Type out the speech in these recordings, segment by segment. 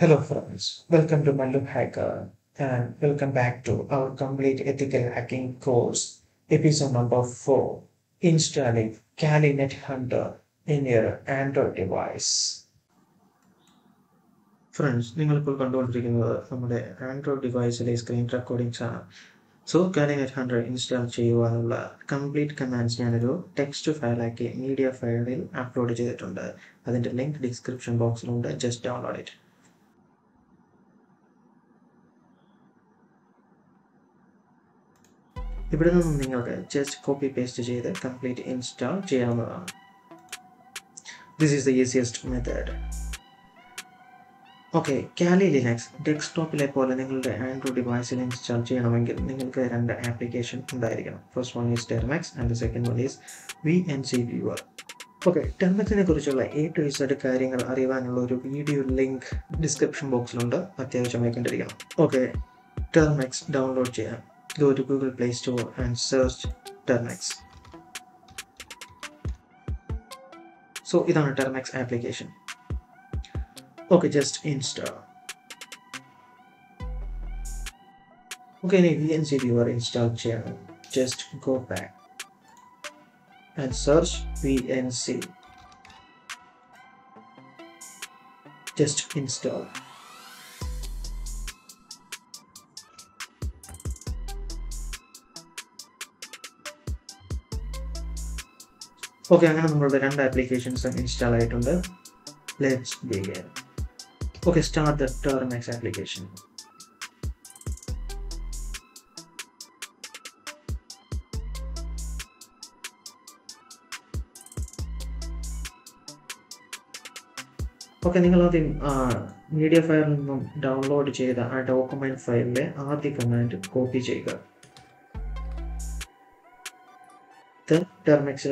Hello friends, welcome to Mallu Hacker and welcome back to our complete ethical hacking course, episode number 4, installing Kali Net Hunter in your Android device. Friends, you will control the Android device screen recording. So Kali Net Hunter install complete commands text file media file upload the link description box, just download it. If you don't just copy paste the complete install. This is the easiest method. Okay, Kali Linux desktop Android device install the application. First one is Termux and the second one is VNC Viewer. Okay, Termux A to Z video link description box. Okay, Termux download. Go to Google Play Store and search Termux. So it's on a Termux application. Okay, just install. Okay, VNC Viewer install channel. Just go back and search VNC. Just install. Okay, I'm going to run the applications and install it on the. Let's begin. Okay, start the Termux application. Okay, you can download the media file and download the document file. The command copy. The Termux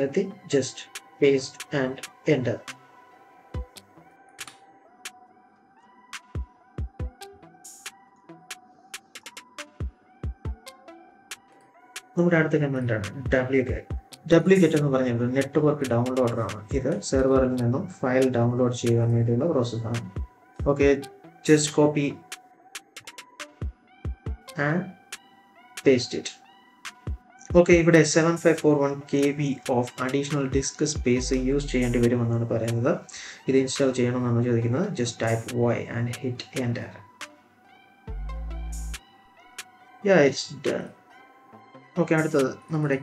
just paste and enter. Now add the command Wget. Wget is network download. Either server file download process. Okay, just copy and paste it. Okay, if it is 7541 KB of additional disk space used, install just type Y and hit enter. Yeah, it's done. Okay, the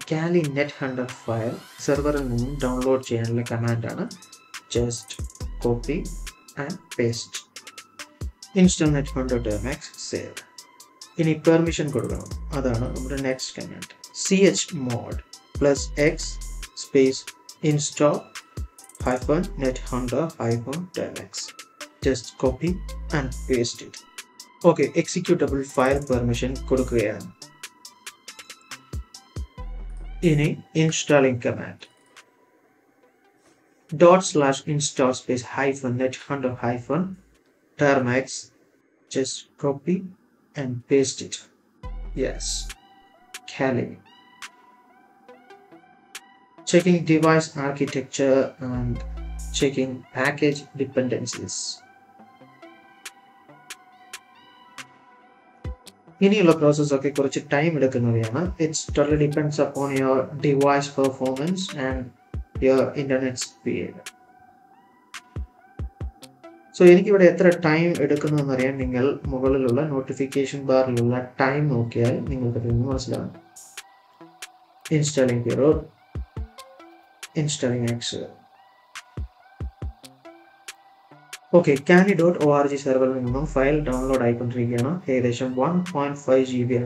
Kali Net Hunter file server download channel command just copy and paste. Install Net Hunter Termux, save. Any permission that's next command. Chmod +x space install -nethunter-termux. Just copy and paste it. Okay, executable file permission kodukayam. Ini installing command. /install space -nethunter-termux. Just copy and paste it. Yes. Kali. Checking device architecture and checking package dependencies. In your process, okay, time it totally depends upon your device performance and your internet speed. So, if you have a time, you can the notification bar. Time okay. Installing period, installing Excel. Okay, Kali.org server file download icon 1.5 GB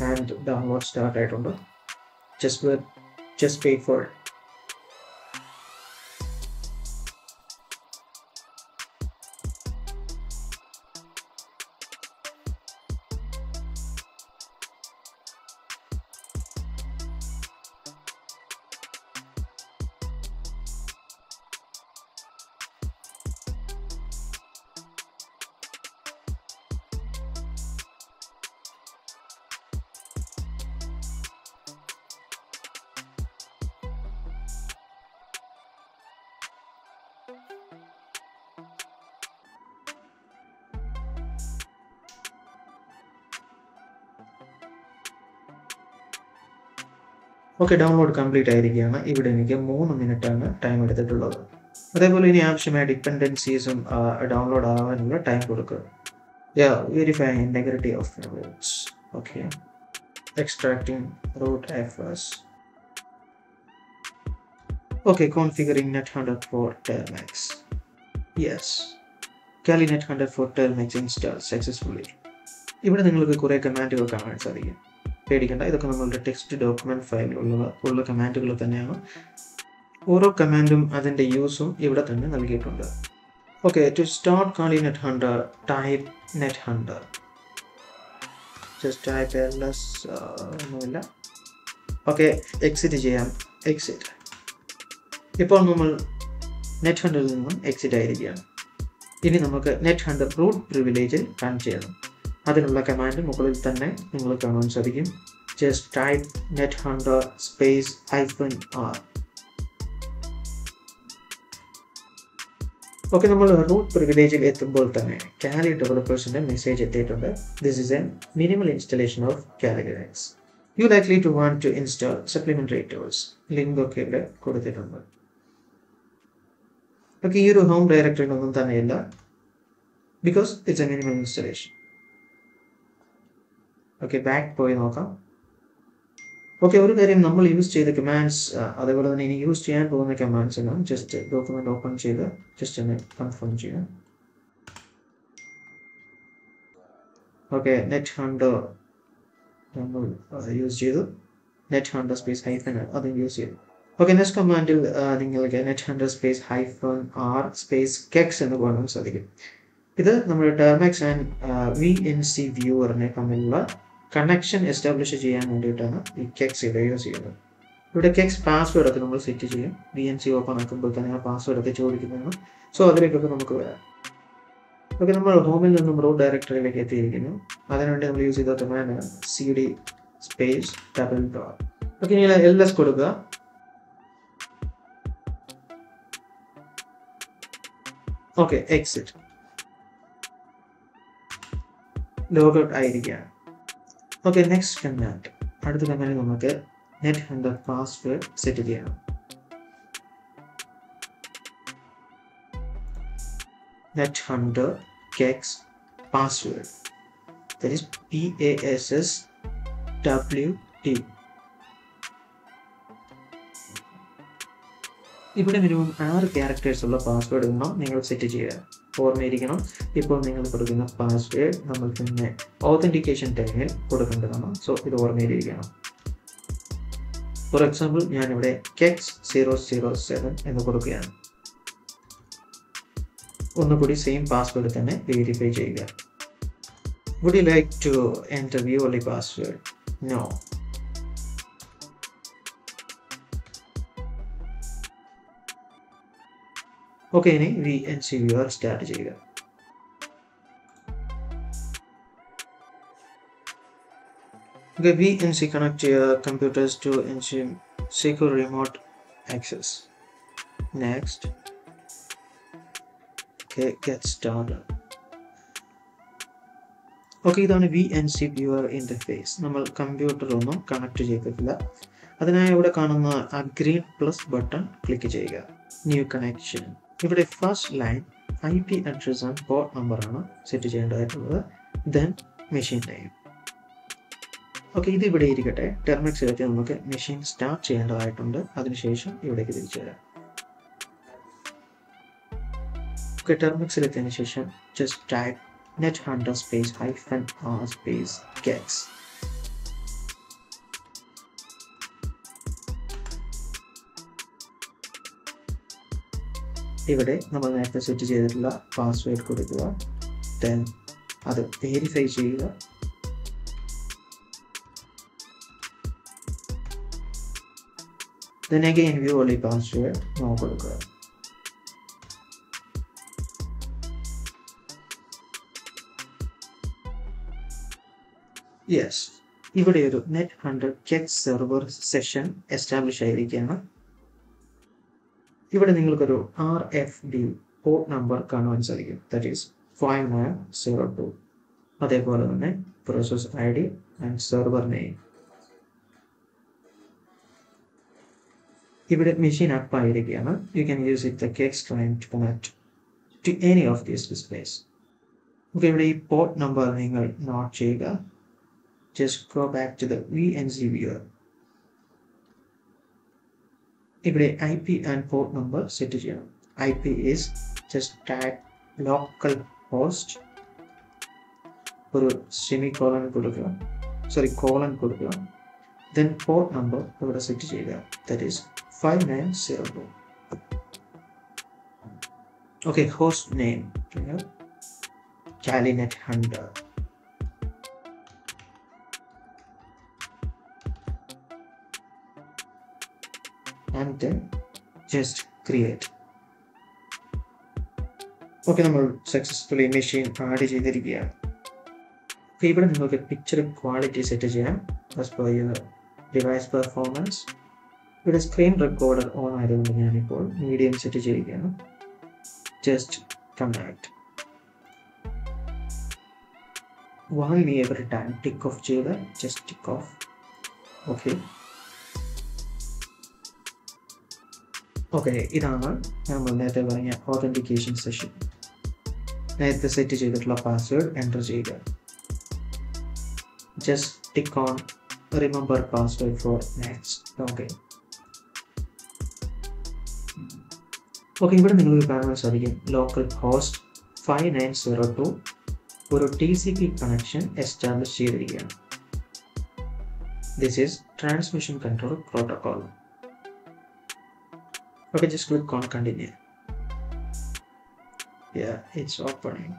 and download start icon. Just wait for it. Okay, download complete ആയിരിക്കുകയാണ്. ഇവിടെ എനിക്ക് 3 minute ആണ് time എടുത്തിട്ടുള്ളത്. അതേപോലെ ഇനി ആവശ്യമായ ഡിപെൻഡൻസീസും download ആവാനുള്ള ടൈം കൊടുക്കുക. Yeah, verify integrity of routes. Okay. Extracting route FS. Okay, configuring net 100 for Termux. Yes. Kali net 100 for Termux installed successfully. ഇവിടെ നിങ്ങൾക്ക് കുറേ കമാൻഡുകൾ കാണാൻ സാധിക്കും. പേടിക്കേണ്ട, ഇതൊക്കെ നമ്മളുടെ ടെക്സ്റ്റ് ഡോക്യുമെന്റ് ഫയലിൽ ഉള്ള കമാൻഡുകൾ തന്നെയാണ്. ഓരോ കമാൻഡും അതിൻ്റെ യൂസും ഇവിടെ തന്നെ നൽകിയിട്ടുണ്ട്. Okay, to start Kali net hunter type net hunter just type LS ഒന്നുമില്ല. ഓക്കെ, എക്സിറ്റ് ചെയ്യാം. എക്സിറ്റ്. ഇപ്പോൾ നമ്മൾ നെറ്റ് ഹണ്ടറിൽ നിന്നും എക്സിറ്റ് ആയിരിക്കുകയാണ്. ഇനി നമുക്ക് നെറ്റ് ഹണ്ടർ റൂട്ട് പ്രിവിലേജിൽ റൺ ചെയ്യണം. അതിനുള്ള കമാൻഡ് മുകളിൽ തന്നെ നിങ്ങൾ കാണാൻ സാധിക്കും. Just type net hunter space -r. Okay, നമ്മൾ റൂട്ട് പ്രിവിലേജിൽ എത്തുമ്പോൾ തന്നെ കാലി ഡെവലപ്പേഴ്സിന്റെ മെസ്സേജ് എത്തിയിട്ടുണ്ട്. This is a minimal installation of KEX007. You likely to want to install supplementary tools. Link ഒക്കെ ഇവിടെ കൊടുത്തിട്ടുണ്ട്. ഓക്കെ, ഈ ഒരു ഹോം ഡയറക്ടറിയിലൊന്നും തന്നെയില്ല, because it's a minimal installation. Okay, back പോയി നോക്കാം. ഓക്കെ, ഒരു കാര്യം, നമ്മൾ യൂസ് ചെയ്ത കമാൻഡ്സ് അതേപോലെ തന്നെ ഇനി യൂസ് ചെയ്യാൻ പോകുന്ന കമാൻഡ്സ് എല്ലാം ജസ്റ്റ് ഡോക്യുമെന്റ് ഓപ്പൺ ചെയ്ത് ജസ്റ്റ് ഒന്ന് കൺഫേം ചെയ്യാം. ഓക്കെ, നെറ്റ് ഹണ്ടർ നമ്മൾ യൂസ് ചെയ്തു. നെറ്റ് ഹണ്ടർ സ്പേസ് ഹൈഫൻ അത് യൂസ് ചെയ്തു. ഓക്കെ, നെക്സ്റ്റ് കമാൻഡിൽ നിങ്ങൾക്ക് net hunter space -r space KEX എന്ന് കാണാൻ സാധിക്കും. ഇത് നമ്മുടെ Termux ആൻഡ് VNC വ്യൂവറിനെ തമ്മിലുള്ള കണക്ഷൻ എസ്റ്റാബ്ലിഷ് ചെയ്യാൻ വേണ്ടിയിട്ടാണ് ഈ KEX ഇവിടെ യൂസ് ചെയ്യുന്നത്. ഇവിടെ KEX പാസ്വേഡ് ഒക്കെ നമ്മൾ സെറ്റ് ചെയ്യും. VNC ഓപ്പൺ ആക്കുമ്പോൾ തന്നെ ആ പാസ്വേഡ് ഒക്കെ ചോദിക്കുന്നതാണ്. സോ അതിലേക്കൊക്കെ നമുക്ക് വരാം. ഓക്കെ, നമ്മൾ ഹോമിൽ നിന്നും റൂട്ട് ഡയറക്ടറിയിലേക്ക് എത്തിയിരിക്കുന്നു. അതിനുവേണ്ടി നമ്മൾ യൂസ് ചെയ്ത command CD space -r. Okay, ഇങ്ങനെ LS കൊടുക്കുക. Okay, exit. ലോഗൗട്ട് ആയിരിക്കുകയാണ്. Okay, next command. അടുത്ത കമാൻഡ് നമുക്ക് നെറ്റ് ഹണ്ടർ പാസ്വേഡ് സെറ്റ് ചെയ്യണം. Net hunter KEX password that is PASSWD. ഇവിടെ മിനിമം 6 ക്യാരക്ടേഴ്സ് ഉള്ള പാസ്വേഡ് എണ്ണം നിങ്ങൾ സെറ്റ് ചെയ്യുക. ഓർമ്മയിരിക്കണം, ഇപ്പോൾ നിങ്ങൾ കൊടുക്കുന്ന പാസ്വേഡ് നമ്മൾ പിന്നെ ഓതന്റിക്കേഷൻ ടൈമിൽ കൊടുക്കേണ്ടതാണ്. സോ ഇത് ഓർമ്മയിലിരിക്കണം. ഫോർ എക്സാമ്പിൾ, ഞാനിവിടെ KEX007 എന്ന് കൊടുക്കുകയാണ്. ഒന്നുകൂടി സെയിം പാസ്വേഡ് തന്നെ വെരിഫൈ ചെയ്യുക. Would you like to enter you only password? No. Okay, ഇനി VNC വ്യൂവർ സ്റ്റാർട്ട് ചെയ്യുക. ഓക്കെ, VNC കണക്ട് ചെയ്യുക. Computers to NC secure remote access. Next. Okay, get started. Okay, ഇതാണ് VNC viewer interface. നമ്മൾ കമ്പ്യൂട്ടറൊന്നും connect ചെയ്തിട്ടില്ല. അതിനായി ഇവിടെ കാണുന്ന ആ ഗ്രീൻ പ്ലസ് ബട്ടൺ ക്ലിക്ക് ചെയ്യുക. New connection. ഇവിടെ first line IP address and port നമ്പറാണ് സെറ്റ് ചെയ്യേണ്ടതായിട്ടുള്ളത്. Then machine name. ഓക്കെ, ഇത് ഇവിടെ ഇരിക്കട്ടെ. ടെർമിക്സിലെത്തി നമുക്ക് മെഷീൻ സ്റ്റാർട്ട് ചെയ്യേണ്ടതായിട്ടുണ്ട്. അതിനുശേഷം ഇവിടേക്ക് തിരിച്ചു വരാം. ഓക്കെ, ടെർമിക്സിലെത്തിയതിനു ശേഷം just type net hunter space -r space KEX. ഇവിടെ നമ്മൾ നേരത്തെ സെറ്റ് ചെയ്തിട്ടുള്ള പാസ്വേഡ് കൊടുക്കുക. ദെൻ അത് വെരിഫൈ ചെയ്യുക. Then again view only password no കൊടുക്കുക. യെസ്, ഇവിടെ ഒരു net hunter KEX server session establish ആയിരിക്കുകയാണ്. ഇവിടെ നിങ്ങൾക്കൊരു RFD പോർട്ട് നമ്പർ കാണുവാൻ സാധിക്കും. That is 5902. അതേപോലെ തന്നെ process ID and server name. ഇവിടെ മെഷീൻ അപ്പ് ആയിരിക്കുകയാണ്. You can use it the KEX client to connect to any of these displays. Okay, ഇവിടെ ഈ പോർട്ട് നമ്പർ നിങ്ങൾ നോട്ട് ചെയ്യുക. Just go back to the VNC viewer. ഇവിടെ IP and port number set ചെയ്യണം. IP is just type local host, ഒരു semicolon കൊടുക്കുക, sorry colon കൊടുക്കുക. Then port number ഇവിടെ സെറ്റ് ചെയ്യുക, that is 5902. Okay, host name Calinet Hunter. And then just create. Okay, we will successfully machine party. Okay, we will get picture quality set as per your device performance. With a screen recorder on medium set, just connect. One me every time tick off, just tick off. Okay. Okay, idaana nammal nethe varanya authentication session. Nethe set cheyidittulla password enter cheyyuka. Just tick on remember password for next login. Okay, ivide ningalku kaanan sadhikkum local host 5902 oru TCP connection established cheyidirikkanu. This is transmission control protocol. Okay, just click on continue. Yeah, it's opening.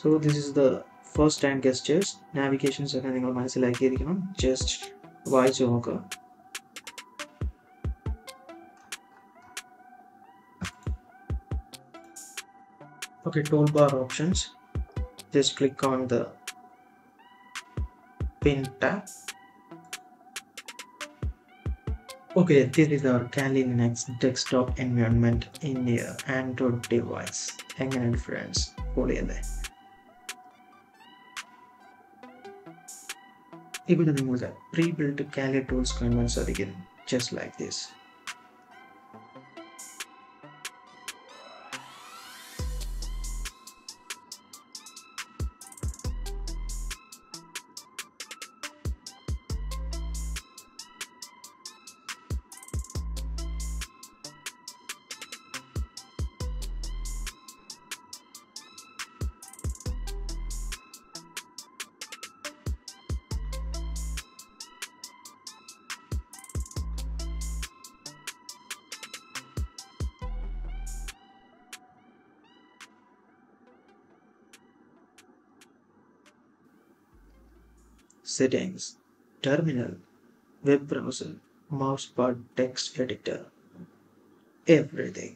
So this is the first time gestures. Navigation is like just voice over. Okay, toolbar options. Just click on the pin tab. Okay, this is our Kali Linux desktop environment in your Android device. Hang on, friends. Even the pre-built Kali tools clients are again just like this. Settings, terminal, web browser, mousepad, text editor, everything.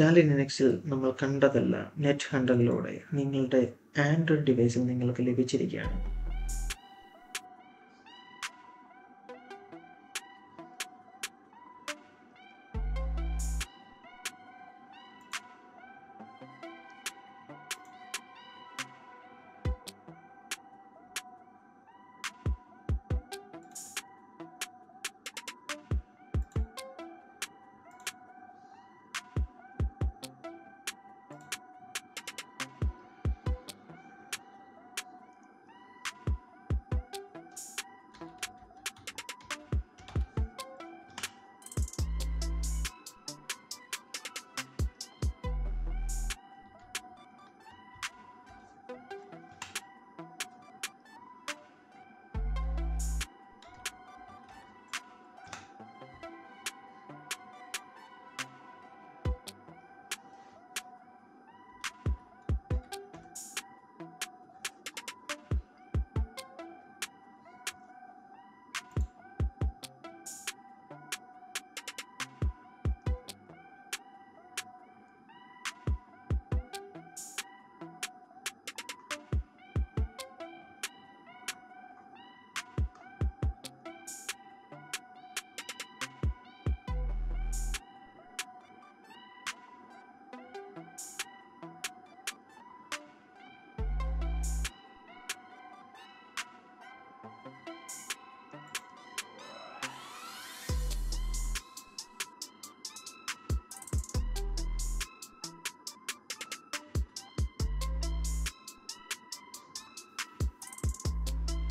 Kali Linux il nammal kandadalla net handle lode ningalude Android device il ningalku levichirikkanu.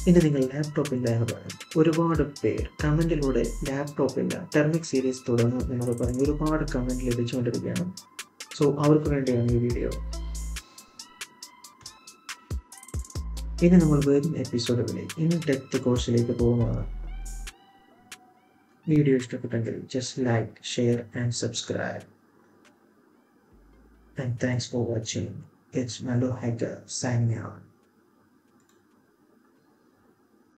ഇനി നിങ്ങൾ ലാപ്ടോപ്പിൻ്റെ ആളാണ്. ഒരുപാട് പേർ കമൻറ്റിലൂടെ ലാപ്ടോപ്പിൻ്റെ ടെർമിക് series തുടങ്ങും എന്നോട് പറഞ്ഞ് ഒരുപാട് കമൻറ്റ് ലഭിച്ചുകൊണ്ടിരിക്കുകയാണ്. സോ അവർക്ക് വേണ്ടിയാണ് ഈ വീഡിയോ. ഇനി നമ്മൾ വരും എപ്പിസോഡുകളിൽ ഇനി ഡെപ്ത് കോഴ്സിലേക്ക് പോകുന്നതാണ്. വീഡിയോ ഇഷ്ടപ്പെട്ടെങ്കിൽ just like, share and subscribe. And thanks for watching. It's Mallu Hacker signing out.